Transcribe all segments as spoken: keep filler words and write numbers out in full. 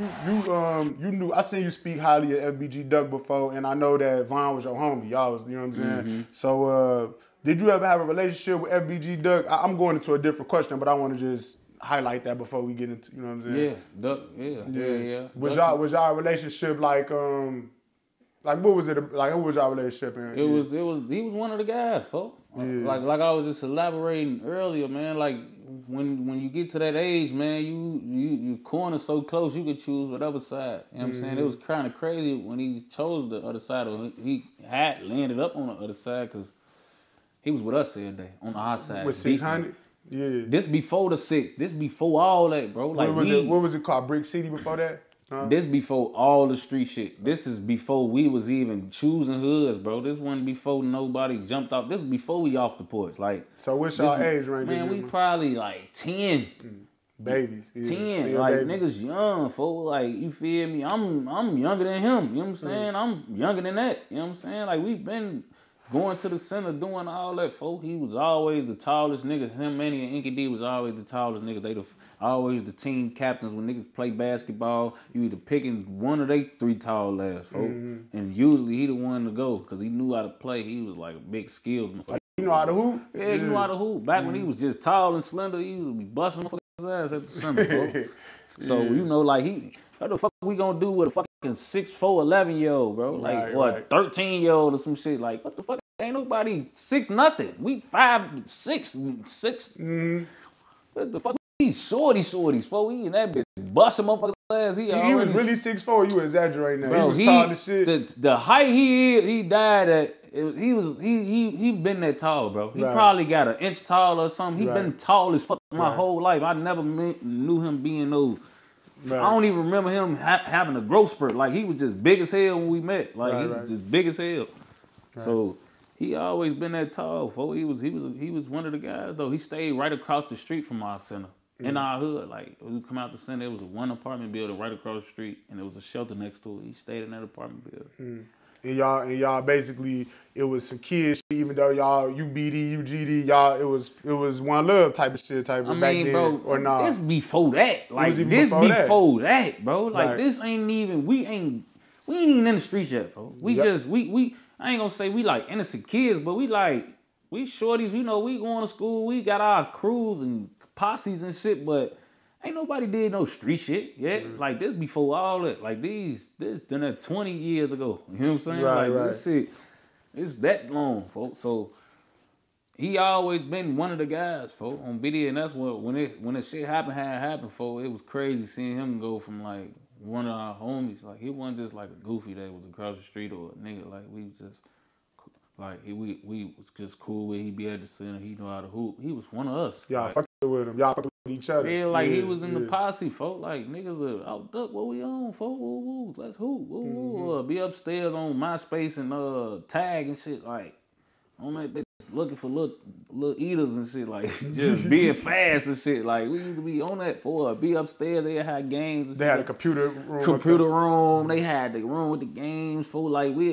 you you um you knew I seen you speak highly of F B G Duck before, and I know that Von was your homie. Y'all was, you know what I'm saying? Mm-hmm. So uh, did you ever have a relationship with F B G Duck? I, I'm going into a different question, but I want to just highlight that before we get into, you know what I'm saying? Yeah, Duck, yeah, yeah, yeah. yeah. Was y'all was y'all relationship like um like what was it like? What was y'all relationship in? It yeah. was it was he was one of the guys, folks. Yeah. Like like I was just elaborating earlier, man. Like when when you get to that age, man, you you you corner so close, you could choose whatever side. You know what mm-hmm. I'm saying? It was kind of crazy when he chose the other side, or he had landed up on the other side, because he was with us every day on our side. With six hundred? Yeah. This before the six. This before all that, bro. Like what was, we, it, what was it called? Brick City before that? Huh? This before all the street shit. This is before we was even choosing hoods, bro. This wasn't before nobody jumped off. This was before we off the porch. Like, so what's y'all age range? Man, we probably like ten. Mm. Babies. Yeah. ten. Yeah, like baby. Niggas young, fool. Like, you feel me? I'm I'm younger than him. You know what I'm saying? Mm. I'm younger than that. You know what I'm saying? Like, we've been going to the center, doing all that, folk. He was always the tallest nigga. Him, Manny, and Inky D was always the tallest nigga. They the, always the team captains. When niggas play basketball, you either picking one of they three tall ass, folk. Mm-hmm. And usually he the one to go, because he knew how to play. He was like a big skilled motherfucker. You know how to hoop? Yeah, yeah. You know how to hoop. Back mm-hmm. when he was just tall and slender, he would be busting motherfuckers' ass at the center, folk. So, yeah. you know, like, he... what the fuck we gonna do with a fucking six four, eleven year old, bro? Like, right, what, right. thirteen year old or some shit? Like, what the fuck? Ain't nobody six nothing. We five, six, six. Mm. What the fuck? We shorty shorties, fool. We in that bitch. Busting motherfuckers' ass. He, he, already... he was really six four. You exaggerating that. Bro, he was he, tall as shit. The, the height he is, he died at, it, he was, he, he, he been that tall, bro. He right. probably got an inch tall or something. He right. been tall as fuck my right. whole life. I never met, knew him being those. Right. I don't even remember him ha having a growth spurt. Like, he was just big as hell when we met. Like, right, he was right. just big as hell. Right. So he always been that tall, folks. He was he was he was one of the guys though. He stayed right across the street from our center mm. in our hood. Like, we come out the center, there was a one apartment building right across the street, and there was a shelter next to it. He stayed in that apartment building. Mm. And y'all and y'all basically it was some kids. Even though y'all you B D, you G D, y'all it was it was one love type of shit type of I mean, back then bro, or not. Nah. This before that, like this before, before that. that, bro. Like right. this ain't even we ain't we ain't even in the streets yet, bro. We yep. just we we I ain't gonna say we like innocent kids, but we like we shorties. You know we going to school, we got our crews and posses and shit, but. Ain't nobody did no street shit yet. Mm-hmm. Like, this before all that. Like, these, this done that twenty years ago. You know what I'm saying? Right, like, right. this shit, it's that long, folks. So, he always been one of the guys, folks, on B D. And that's what, when it, when this shit happened, how it happened, folks, it was crazy seeing him go from, like, one of our homies. Like, he wasn't just, like, a goofy that was across the street or a nigga. Like, we just, like, we, we was just cool with he be at the center. He know how to hoop. He was one of us. Yeah, like, fuck with him. Y'all fuck with each other. Yeah, like yeah, he was in yeah. the posse, folk. Like niggas are out duck. What we on, folk? Woo, woo, let's hoop. Woo, mm -hmm. woo. Uh, be upstairs on MySpace and uh tag and shit. Like on that bitch looking for little little eaters and shit. Like just being fast and shit. Like we used to be on that for. Be upstairs. They had games. And they shit. had a computer room. Computer room. They had the room with the games. For like we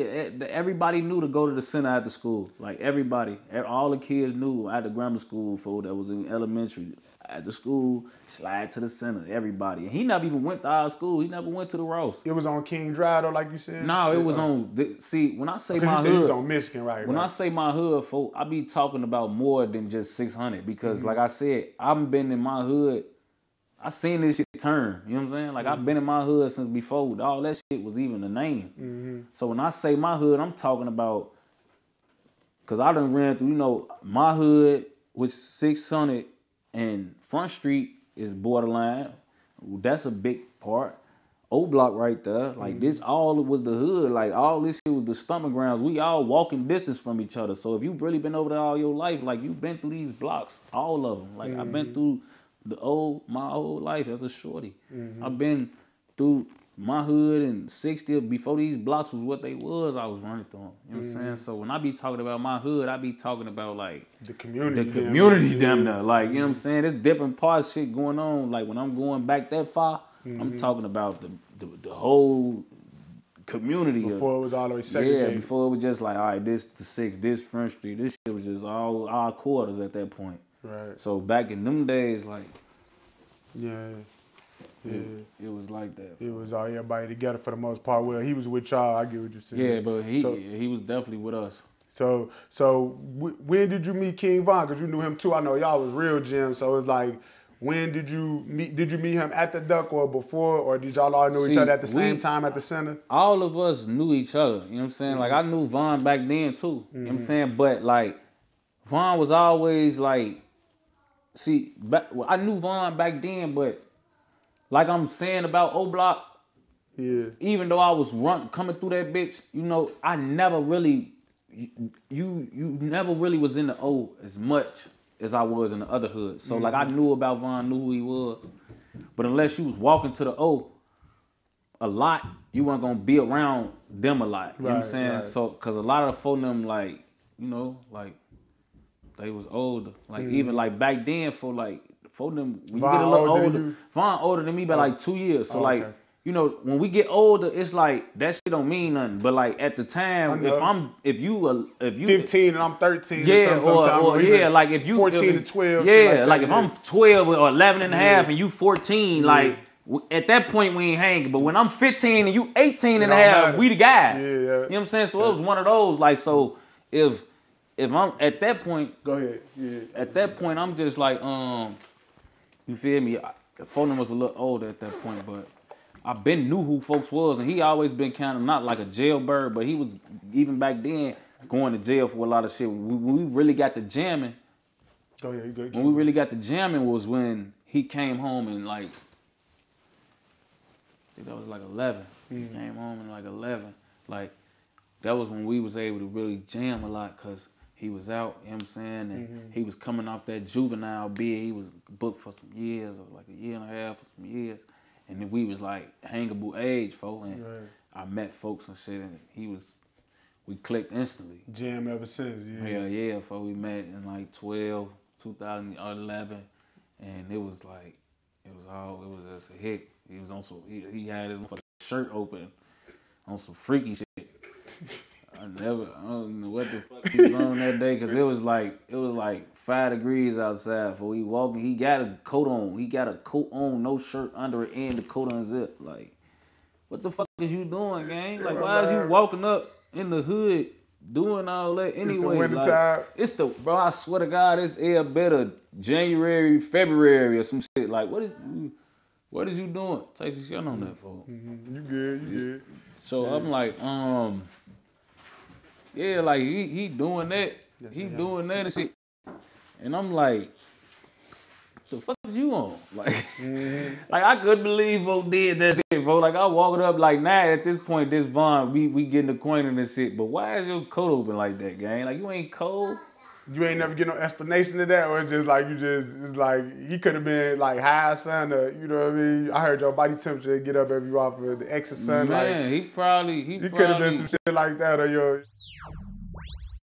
everybody knew to go to the center after school. Like everybody, all the kids knew at the grammar school for that was in elementary. At the school, slide to the center, everybody. And he never even went to our school. He never went to the Ross. It was on King Drive, though, like you said? No, it yeah. was on... The, see, when I say my hood... It was on Michigan, right? When right. I say my hood, folk, I be talking about more than just six hundred. Because, mm-hmm. like I said, I've been in my hood. I seen this shit turn. You know what I'm saying? Like, mm-hmm. I've been in my hood since before. All that shit was even a name. Mm-hmm. So when I say my hood, I'm talking about... Because I done ran through, you know, my hood was six hundred... And Front Street is borderline. That's a big part. O Block right there. Like mm-hmm. this all was the hood. Like all this shit was the stomach grounds. We all walking distance from each other. So if you've really been over there all your life, like you've been through these blocks, all of them. Like mm-hmm. I've been through the old, my whole life as a shorty. Mm-hmm. I've been through my hood and sixtieth before these blocks was what they was. I was running through them. You know what I'm mm-hmm. saying? So when I be talking about my hood, I be talking about like the community, the community damn near. Like you know what I'm saying? There's different parts shit going on. Like when I'm going back that far, mm-hmm. I'm talking about the the, the whole community. Before of, it was all the way segregated. Yeah, before it was just like all right, this the sixth, this Front Street, this shit was just all our quarters at that point. Right. So back in them days, like yeah. It, it was like that. It was all everybody together for the most part. Well, he was with y'all. I get what you're saying. Yeah, but he so, he was definitely with us. So so when did you meet King Von? Because you knew him too. I know y'all was real gems. So it's like, when did you meet? Did you meet him at the Duck or before, or did y'all all know See, each other at the we, same time at the center? All of us knew each other. You know what I'm saying? Mm-hmm. Like I knew Von back then too. Mm-hmm. You know what I'm saying? But like Von was always like. See, back, well, I knew Von back then, but like I'm saying about O Block, yeah. Even though I was run coming through that bitch, you know, I never really, you you never really was in the O as much as I was in the other hood. So mm-hmm. like I knew about Von, knew who he was, but unless you was walking to the O a lot, you weren't gonna be around them a lot. You right, know what I'm saying? Right. So, cause a lot of the folk them like, you know, like. They was older. Like, mm. even, like, back then for, like, for them, when Von you get a little older, older Von older than me by, oh. like, two years. So, oh, like, okay. you know, when we get older, it's like, that shit don't mean nothing. But, like, at the time, if I'm, if you, uh, if you. fifteen and I'm thirteen. Yeah, or, sometime, or, or yeah, like, if you. fourteen to twelve. Yeah, like, that, like if yeah. I'm twelve or eleven and a half yeah. and you fourteen, yeah. like. At that point, we ain't hanging. But when I'm fifteen and you eighteen and a half, we the guys. Yeah, yeah. You know what I'm saying? So, yeah. it was one of those. Like, so, if. If I'm at that point, go ahead. Yeah. At that point, I'm just like, um, you feel me? The phone was a little older at that point, but I been knew who folks was, and he always been kind of not like a jailbird, but he was even back then going to jail for a lot of shit. When we really got to jamming, go ahead. You go ahead. When we really got to jamming was when he came home and like, I think that was like eleven. Mm. He came home and like eleven. Like that was when we was able to really jam a lot, cause. He was out, you know what I'm saying? And mm-hmm. he was coming off that juvenile bid. He was booked for some years, or like a year and a half, or some years. And then we was like hangable age, folks. And right. I met folks and shit, and he was, we clicked instantly. Jam ever since, yeah. Yeah, yeah, folks. We met in like twelve, two thousand eleven, and it was like, it was all, it was just a hit. He was on some, he, he had his shirt open on some freaky shit. I never, I don't know what the fuck he was on that day, because it was like, it was like five degrees outside. For he walking, he got a coat on. He got a coat on, no shirt under it, and the coat unzipped. Like, what the fuck is you doing, gang? Like, why is you walking up in the hood doing all that anyway? It's the winter time. Like, it's the, bro, I swear to God, it's air better January, February or some shit. Like, what is, what is you doing? Take some shit on that, fool. Mm-hmm. You good, you good. So yeah. I'm like, um... yeah, like he he doing that, he yeah. doing that and shit, and I'm like, the fuck is you on? Like, mm-hmm. like I couldn't believe Vo did that shit, Vo. Like I walking up like, nah. At this point, this Von, we we getting acquainted and shit. But why is your coat open like that, gang? Like you ain't cold. You ain't never get no explanation to that, or it's just like you just it's like he could have been like high sun, or you know what I mean. I heard your body temperature get up every off of the exit sun. Man, like, he probably he, he could have been some shit like that, or your.